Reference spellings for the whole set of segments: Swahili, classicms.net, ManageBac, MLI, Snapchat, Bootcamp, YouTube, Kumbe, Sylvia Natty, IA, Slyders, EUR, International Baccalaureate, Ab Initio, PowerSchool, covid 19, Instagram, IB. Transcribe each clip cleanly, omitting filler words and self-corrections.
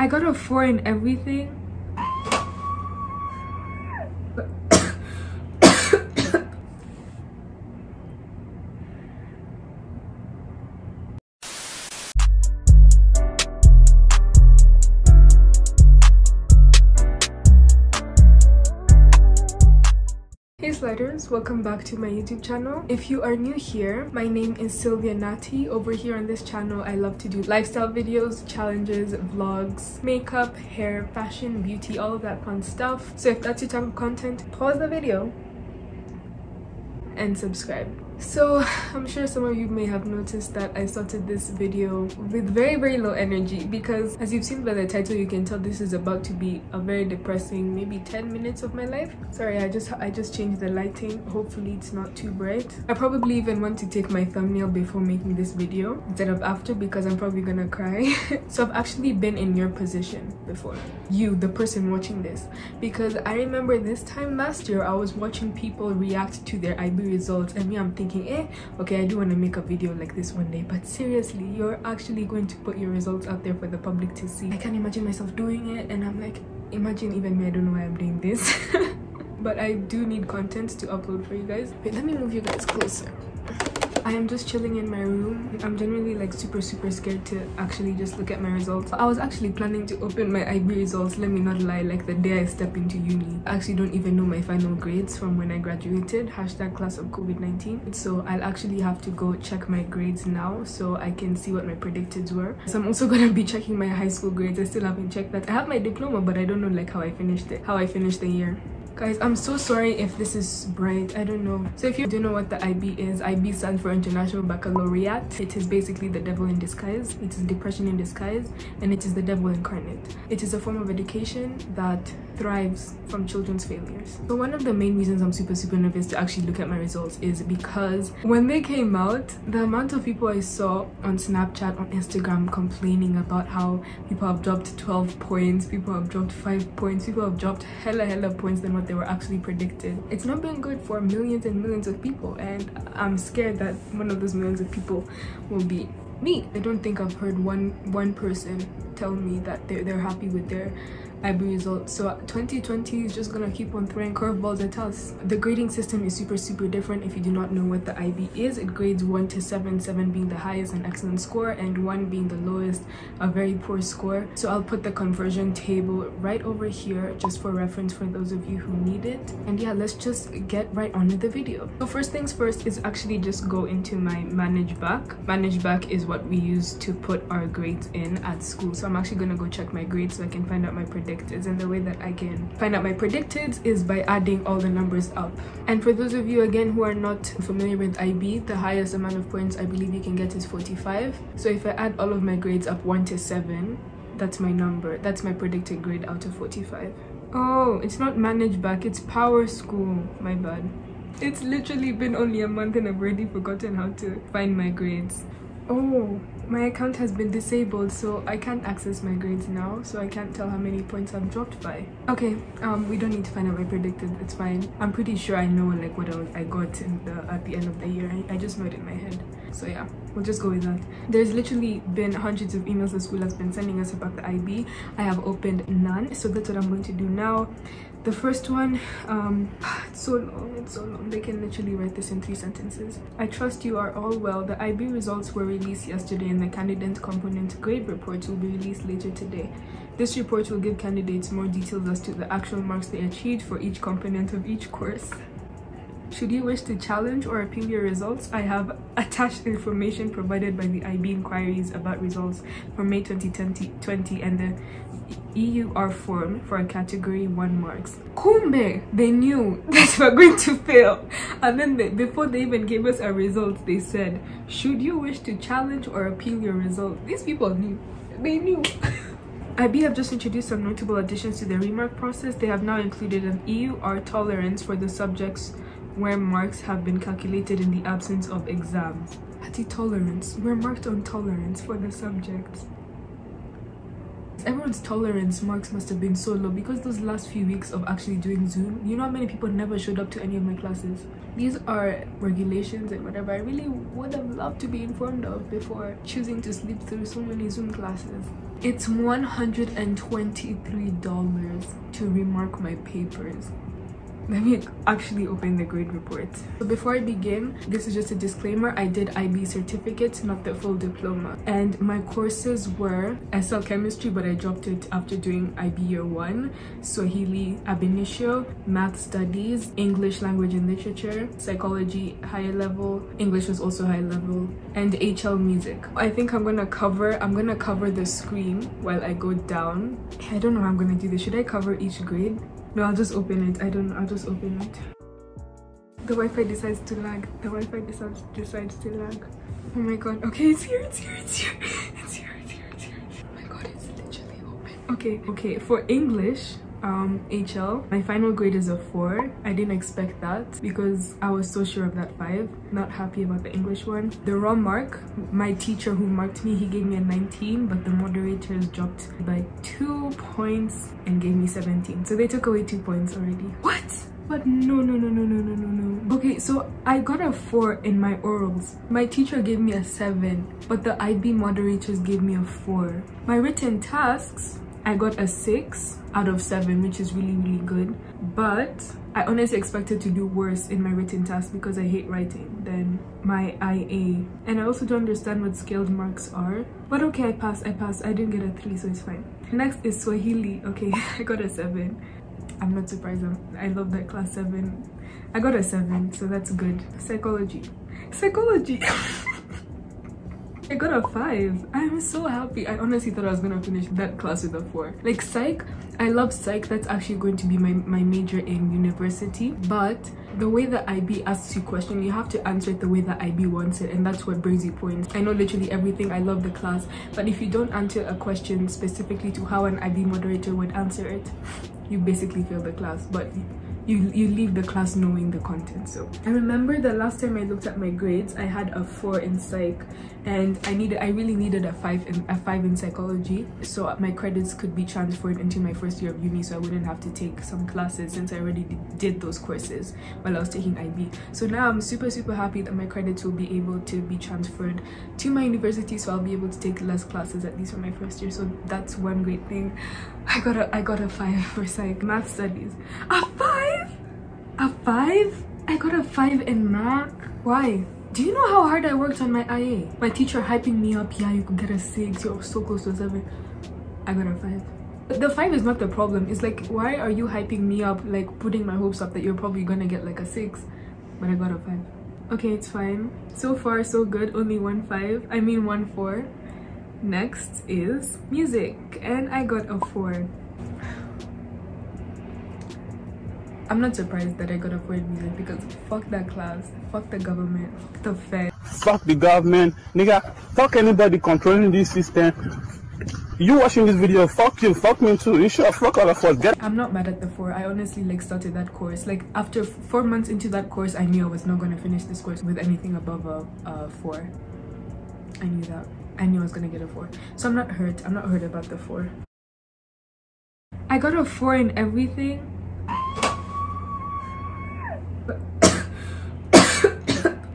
I got a 4 in everything. Hey Slyders, welcome back to my YouTube channel. If you are new here, my name is Sylvia Natty. Over here on this channel, I love to do lifestyle videos, challenges, vlogs, makeup, hair, fashion, beauty, all of that fun stuff. So if that's your type of content, pause the video and subscribe. So I'm sure some of you may have noticed that I started this video with very low energy, because as you've seen by the title, you can tell this is about to be a very depressing maybe 10 minutes of my life. Sorry, I just changed the lighting. Hopefully it's not too bright. I probably even want to take my thumbnail before making this video instead of after, because I'm probably gonna cry. So I've actually been in your position before, you, the person watching this, because I remember this time last year I was watching people react to their IB results, and me, I'm thinking, okay, I do want to make a video like this one day, but seriously, you're actually going to put your results out there for the public to see. I can't imagine myself doing it, and I'm like, imagine even me, I don't know why I'm doing this. But I do need content to upload for you guys. Wait, let me move you guys closer. I am just chilling in my room. I'm generally like super scared to actually just look at my results. I was actually planning to open my IB results, let me not lie, like the day I step into uni. I actually don't even know my final grades from when I graduated, hashtag class of COVID-19. So I'll actually have to go check my grades now so I can see what my predicteds were. So I'm also gonna be checking my high school grades. I still haven't checked that. I have my diploma, but I don't know like how I finished the year. Guys, I'm so sorry if this is bright, I don't know. So if you don't know what the IB is, IB stands for International Baccalaureate. It is basically the devil in disguise. It is depression in disguise, and it is the devil incarnate. It is a form of education that thrives from children's failures. So one of the main reasons I'm super nervous to actually look at my results is because when they came out, the amount of people I saw on Snapchat, on Instagram, complaining about how people have dropped 12 points, people have dropped 5 points, people have dropped hella points than what they were actually predicted. It's not been good for millions and millions of people, and I'm scared that one of those millions of people will be me. I don't think I've heard one person tell me that they're happy with their IB results. So 2020 is just gonna keep on throwing curveballs at us. The grading system is super different. If you do not know what the IB is, it grades 1 to 7, 7 being the highest, an excellent score, and 1 being the lowest, a very poor score. So I'll put the conversion table right over here just for reference for those of you who need it. And yeah, let's just get right on with the video. So first things first is actually just go into my ManageBac. ManageBac is what we use to put our grades in at school. So I'm actually gonna go check my grades so I can find out my predicteds, and the way that I can find out my predicteds is by adding all the numbers up. And for those of you again who are not familiar with IB, the highest amount of points I believe you can get is 45. So if I add all of my grades up 1 to 7, that's my number, that's my predicted grade out of 45. Oh, it's not ManageBac, it's PowerSchool, my bad. It's literally been only a month and I've already forgotten how to find my grades. Oh, my account has been disabled, so I can't access my grades now, so I can't tell how many points I've dropped by. Okay, we don't need to find out my predicted, it's fine. I'm pretty sure I know like what I got in at the end of the year. I just know it in my head. So yeah, we'll just go with that. There's literally been hundreds of emails the school has been sending us about the IB. I have opened none, so that's what I'm going to do now. The first one, it's so long, they can literally write this in 3 sentences. I trust you are all well. The IB results were released yesterday and the candidate component grade reports will be released later today. This report will give candidates more details as to the actual marks they achieved for each component of each course. Should you wish to challenge or appeal your results, I have attached information provided by the IB inquiries about results for May 2020 and the EUR form for a category 1 marks. Kumbe, they knew that we were going to fail, and then before they even gave us our results, they said, should you wish to challenge or appeal your results? These people knew, they knew. IB have just introduced some notable additions to the remark process. They have now included an EUR tolerance for the subjects where marks have been calculated in the absence of exams. At the tolerance, we're marked on tolerance for the subjects. Everyone's tolerance marks must have been so low, because those last few weeks of actually doing Zoom, you know how many people never showed up to any of my classes. These are regulations and whatever I really would have loved to be informed of before choosing to sleep through so many Zoom classes. It's $123 to remark my papers. Let me actually open the grade report. So before I begin, this is just a disclaimer. I did IB certificates, not the full diploma. And my courses were SL Chemistry, but I dropped it after doing IB Year 1, Swahili Ab Initio, Math Studies, English Language and Literature, Psychology High Level, English was also High Level, and HL Music. I think I'm gonna cover the screen while I go down. I don't know how I'm gonna do this. Should I cover each grade? No, I'll just open it. I don't know. I'll just open it. The Wi-Fi decides to lag. The Wi-Fi decides to lag. Oh my god. Okay, it's here. It's here. It's here. It's here. It's here. It's here. Oh my god, it's literally open. Okay. Okay. For English, HL, my final grade is a 4. I didn't expect that because I was so sure of that 5. Not happy about the English one. The raw mark, my teacher who marked me, he gave me a 19, but the moderators dropped by 2 points and gave me 17. So they took away 2 points already. What? But no. Okay, so I got a 4 in my orals. My teacher gave me a 7, but the IB moderators gave me a 4. My written tasks, I got a 6 out of 7, which is really good, but I honestly expected to do worse in my written task because I hate writing than my IA, and I also don't understand what scaled marks are. But okay, I passed. I didn't get a 3, so it's fine. Next is Swahili. Okay, I got a 7. I'm not surprised. I love that class. 7. I got a 7, so that's good. Psychology. I got a 5. I'm so happy. I honestly thought I was gonna finish that class with a 4. Like psych, I love psych. That's actually going to be my major in university. But the way the IB asks you questions, you have to answer it the way the IB wants it, and that's what brings you points. I know literally everything. I love the class, but if you don't answer a question specifically to how an IB moderator would answer it, you basically fail the class. But you leave the class knowing the content. So I remember the last time I looked at my grades, I had a 4 in psych, and I really needed a five in psychology, so my credits could be transferred into my first year of uni, so I wouldn't have to take some classes since I already did those courses while I was taking IB. So now I'm super happy that my credits will be able to be transferred to my university, so I'll be able to take less classes, at least for my first year. So that's one great thing. I got a 5 for psych. Math studies, a 5. A 5? I got a 5 in math. Why? Do you know how hard I worked on my IA? My teacher hyping me up, yeah, you could get a 6, you're so close to a 7. I got a 5. But the 5 is not the problem. It's like, why are you hyping me up, like putting my hopes up that you're probably gonna get like a 6? But I got a 5. Okay, it's fine. So far, so good. Only 1 5. I mean 1 4. Next is music, and I got a 4. I'm not surprised that I got a 4 in music because fuck that class, fuck the government, fuck the Fed. Fuck the government, nigga, fuck anybody controlling this system. You watching this video, fuck you, fuck me too, you should have fuck all of us. I'm not mad at the 4. I honestly like started that course, like after 4 months into that course, I knew I was not gonna finish this course with anything above a 4. I knew that. I knew I was gonna get a 4. So I'm not hurt about the 4. I got a 4 in everything.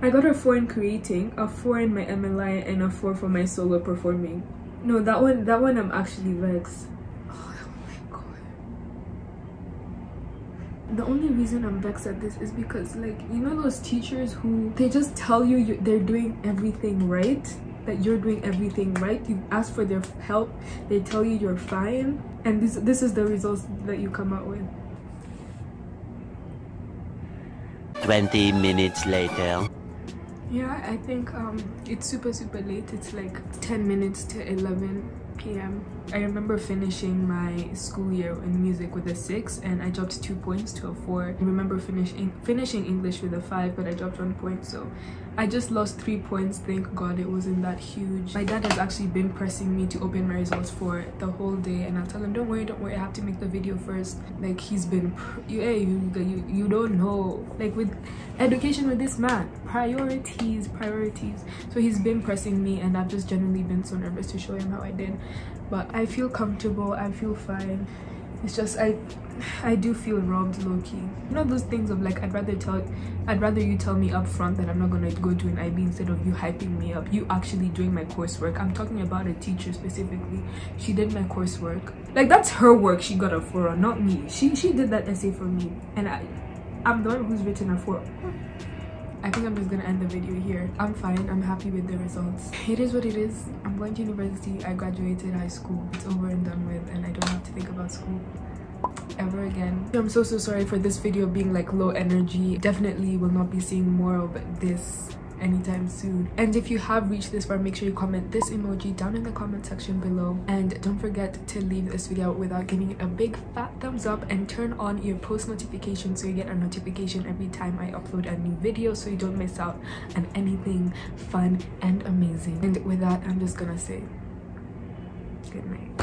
I got a 4 in creating, a 4 in my MLI, and a 4 for my solo performing. No, that one I'm actually vexed. Oh my god. The only reason I'm vexed at this is because, like, you know those teachers who they just tell you they're doing everything right, that you're doing everything right. You ask for their help, they tell you you're fine, and this is the results that you come out with. 20 minutes later. Yeah, I think it's super late. It's like 10 minutes to 11 p.m. I remember finishing my school year in music with a 6, and I dropped 2 points to a 4. I remember finishing English with a 5, but I dropped 1 point, so I just lost 3 points. Thank god it wasn't that huge. My dad has actually been pressing me to open my results for the whole day, and I'll tell him, don't worry, I have to make the video first. Like, he's been you don't know, like, with education, with this man, priorities. So he's been pressing me, and I've just generally been so nervous to show him how I did. but I feel comfortable, I feel fine. It's just I do feel robbed, low-key. You know those things of like, I'd rather you tell me up front that I'm not gonna go do an IB instead of you hyping me up, you actually doing my coursework. I'm talking about a teacher specifically. She did my coursework. Like, that's her work. She got a 4, not me. She did that essay for me, and I'm the one who's written a 4. I think I'm just gonna end the video here. I'm fine, I'm happy with the results. It is what it is. I'm going to university, I graduated high school. It's over and done with, and I don't have to think about school ever again. I'm so sorry for this video being like low energy. Definitely will not be seeing more of this anytime soon. And if you have reached this far, make sure you comment this emoji down in the comment section below, and don't forget to leave this video without giving it a big fat thumbs up, and turn on your post notifications so you get a notification every time I upload a new video, so you don't miss out on anything fun and amazing. And with that, I'm just gonna say good night.